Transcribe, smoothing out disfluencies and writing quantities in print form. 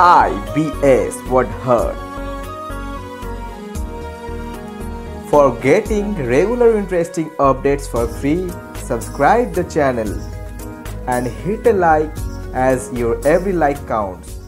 IBS would hurt. For getting regular interesting updates for free, subscribe the channel and hit a like as your every like counts.